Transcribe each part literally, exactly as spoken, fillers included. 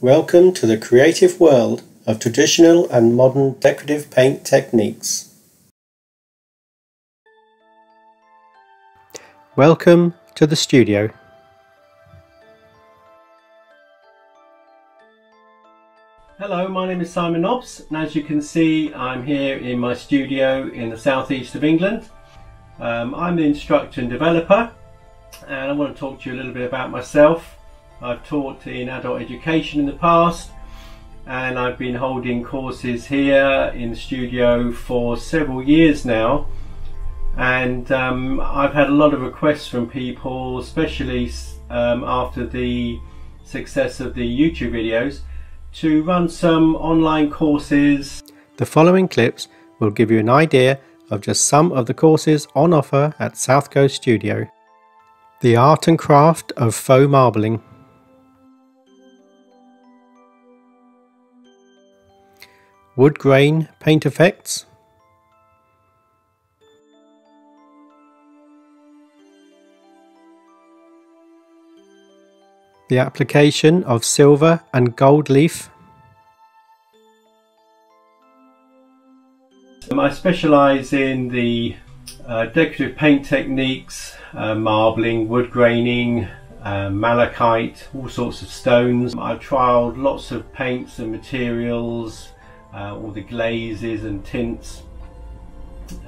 Welcome to the creative world of traditional and modern decorative paint techniques. Welcome to the studio. Hello, my name is Simon Nobbs, and as you can see, I'm here in my studio in the southeast of England. Um, I'm the instructor and developer, and I want to talk to you a little bit about myself. I've taught in adult education in the past, and I've been holding courses here in the studio for several years now, and um, I've had a lot of requests from people, especially um, after the success of the YouTube videos, to run some online courses. The following clips will give you an idea of just some of the courses on offer at South Coast Studio. The art and craft of faux marbling. Wood grain paint effects, the application of silver and gold leaf. I specialise in the uh, decorative paint techniques, uh, marbling, wood graining, Uh, malachite, all sorts of stones. I've trialled lots of paints and materials, Uh, all the glazes and tints,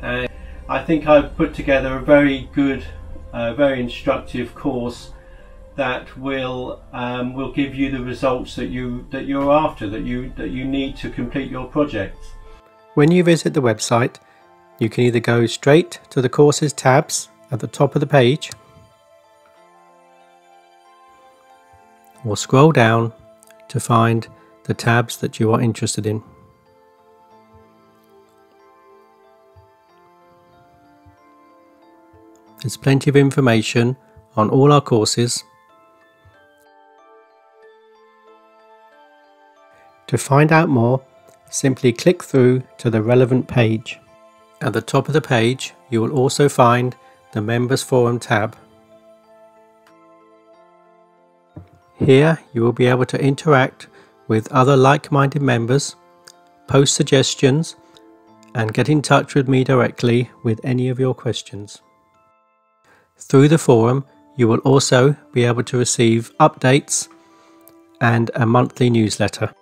and I think I've put together a very good, uh, very instructive course that will um, will give you the results that you that you're after, that you that you need to complete your projects. When you visit the website, you can either go straight to the courses tabs at the top of the page, or scroll down to find the tabs that you are interested in. There's plenty of information on all our courses. To find out more, simply click through to the relevant page. At the top of the page, you will also find the Members Forum tab. Here you will be able to interact with other like-minded members, post suggestions, and get in touch with me directly with any of your questions. Through the forum, you will also be able to receive updates and a monthly newsletter.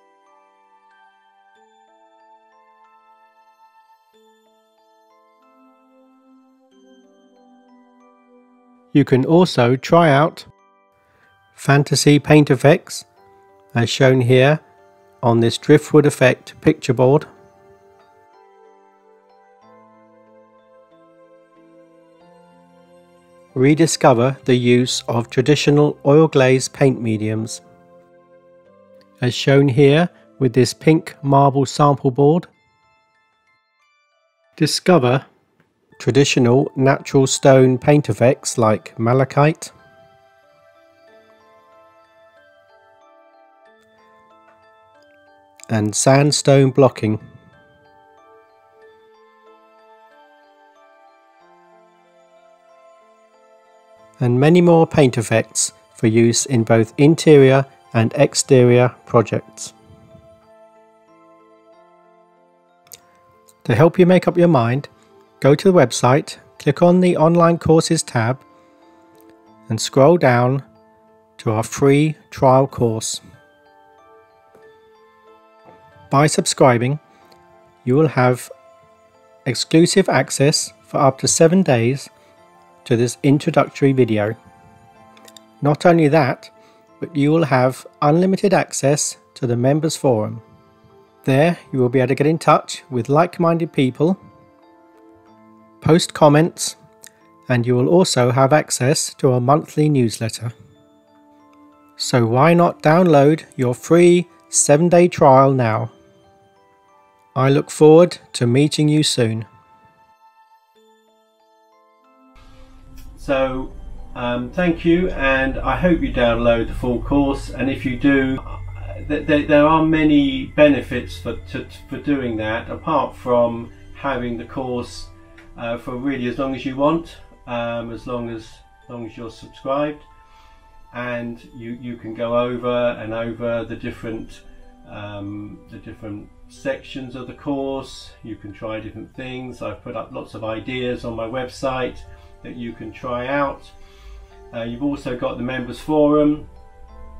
You can also try out fantasy paint effects, as shown here on this driftwood effect picture board. Rediscover the use of traditional oil glaze paint mediums, as shown here with this pink marble sample board. Discover traditional natural stone paint effects like malachite. And sandstone blocking. And many more paint effects for use in both interior and exterior projects. To help you make up your mind, go to the website, click on the online courses tab, and scroll down to our free trial course. By subscribing, you will have exclusive access for up to seven days to this introductory video. Not only that, but you will have unlimited access to the members forum. There you will be able to get in touch with like-minded people, post comments, and you will also have access to our monthly newsletter. So why not download your free seven-day trial now? I look forward to meeting you soon. So um, thank you, and I hope you download the full course, and if you do, th th there are many benefits for, to, for doing that, apart from having the course uh, for really as long as you want, um, as long as, as long as you're subscribed. and you, you can go over and over the different um, the different sections of the course. You can try different things. I've put up lots of ideas on my website that you can try out. Uh, you've also got the members forum.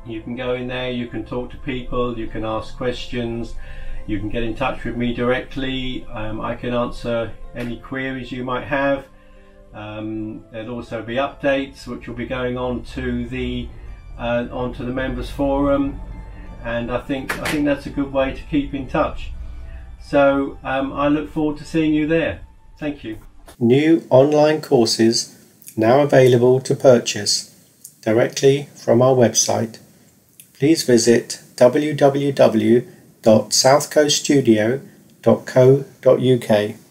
You can go in there, you can talk to people, you can ask questions, you can get in touch with me directly. um, I can answer any queries you might have. Um, there'll also be updates which will be going on to the uh, onto the members forum, and I think I think that's a good way to keep in touch. So um, I look forward to seeing you there. Thank you. New online courses now available to purchase directly from our website. Please visit w w w dot south coast studio dot co dot u k.